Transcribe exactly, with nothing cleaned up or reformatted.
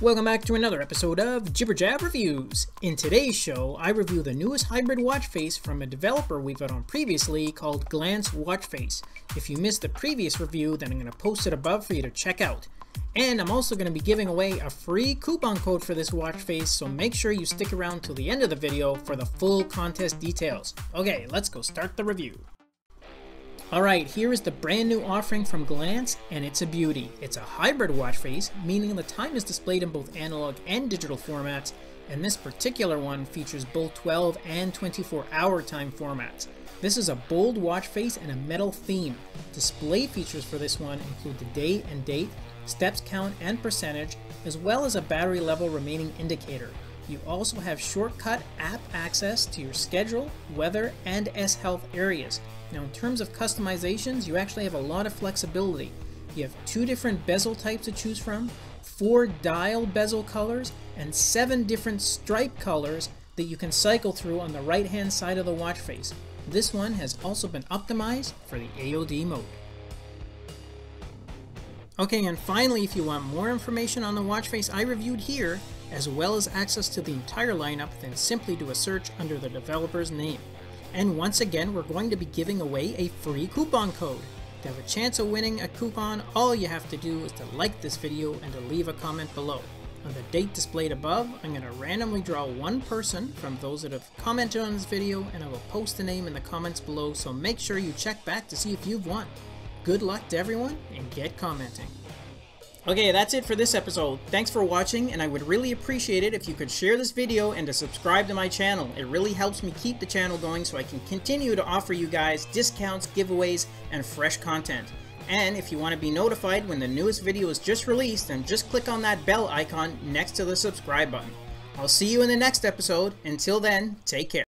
Welcome back to another episode of Jibber Jab Reviews. In today's show, I review the newest hybrid watch face from a developer we've had on previously called Glance Watch Face. If you missed the previous review, then I'm going to post it above for you to check out. And I'm also going to be giving away a free coupon code for this watch face, so make sure you stick around till the end of the video for the full contest details. Okay, let's go start the review. Alright, here is the brand new offering from Glance, and it's a beauty. It's a hybrid watch face, meaning the time is displayed in both analog and digital formats, and this particular one features both twelve and twenty-four hour time formats. This is a bold watch face and a metal theme. Display features for this one include the day and date, steps count and percentage, as well as a battery level remaining indicator. You also have shortcut app access to your schedule, weather, and S Health areas. Now in terms of customizations, you actually have a lot of flexibility. You have two different bezel types to choose from, four dial bezel colors, and seven different stripe colors that you can cycle through on the right hand side of the watch face. This one has also been optimized for the A O D mode. Okay, and finally, if you want more information on the watch face I reviewed here, as well as access to the entire lineup, then simply do a search under the developer's name. And once again, we're going to be giving away a free coupon code. To have a chance of winning a coupon, all you have to do is to like this video and to leave a comment below. On the date displayed above, I'm going to randomly draw one person from those that have commented on this video, and I will post the name in the comments below, so make sure you check back to see if you've won. Good luck to everyone, and get commenting. Okay, that's it for this episode. Thanks for watching, and I would really appreciate it if you could share this video and to subscribe to my channel. It really helps me keep the channel going so I can continue to offer you guys discounts, giveaways, and fresh content. And if you want to be notified when the newest video is just released, then just click on that bell icon next to the subscribe button. I'll see you in the next episode. Until then, take care.